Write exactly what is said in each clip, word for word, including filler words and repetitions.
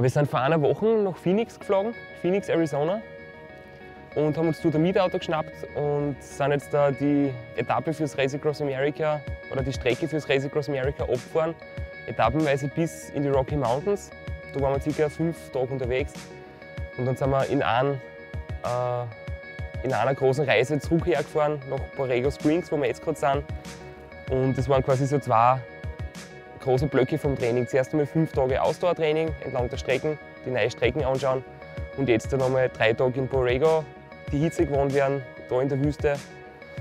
Wir sind vor einer Woche nach Phoenix geflogen, Phoenix, Arizona, und haben uns dort ein Mietauto geschnappt und sind jetzt da die Etappe fürs Race Across America oder die Strecke fürs Race Across America abgefahren, etappenweise bis in die Rocky Mountains. Da waren wir ca. fünf Tage unterwegs und dann sind wir in, ein, äh, in einer großen Reise zurück hergefahren nach Borrego Springs, wo wir jetzt gerade sind. Und das waren quasi so zwei große Blöcke vom Training. Zuerst einmal fünf Tage Ausdauertraining entlang der Strecken, die neuen Strecken anschauen und jetzt dann nochmal drei Tage in Borrego, die Hitze gewohnt werden, da in der Wüste.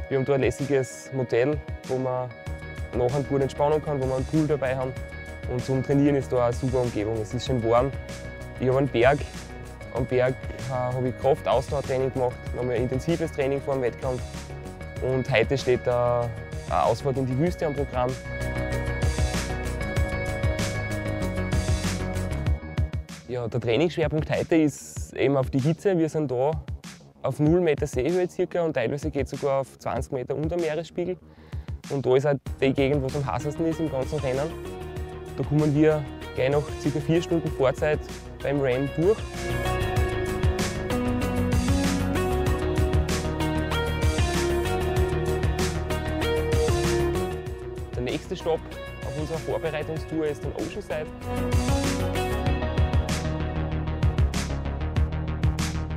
Wir haben da ein lässiges Motel, wo man nachher gut entspannen kann, wo wir einen Pool dabei haben. Und zum Trainieren ist da eine super Umgebung. Es ist schön warm. Ich habe einen Berg. Am Berg äh, habe ich Kraft-Ausdauertraining gemacht, nochmal intensives Training vor dem Wettkampf. Und heute steht äh, eine Ausfahrt in die Wüste am Programm. Ja, der Trainingsschwerpunkt heute ist eben auf die Hitze. Wir sind da auf null Meter Seehöhe circa und teilweise geht es sogar auf zwanzig Meter unter Meeresspiegel. Und da ist auch die Gegend, wo es am heißesten ist im ganzen Rennen. Da kommen wir gleich nach ca. vier Stunden Vorzeit beim Ram durch. Der nächste Stopp auf unserer Vorbereitungstour ist dann Oceanside.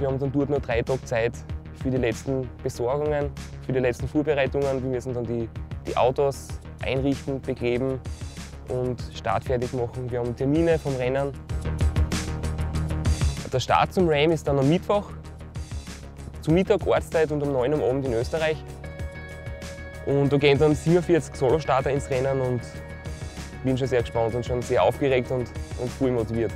Wir haben dann dort noch drei Tage Zeit für die letzten Besorgungen, für die letzten Vorbereitungen. Wir müssen dann die, die Autos einrichten, bekleben und startfertig machen. Wir haben Termine vom Rennen. Der Start zum Ram ist dann am Mittwoch, zum Mittag Ortszeit und um neun Uhr am Abend in Österreich. Und da gehen dann siebenundvierzig Solostarter ins Rennen und ich bin schon sehr gespannt und schon sehr aufgeregt und, und voll motiviert.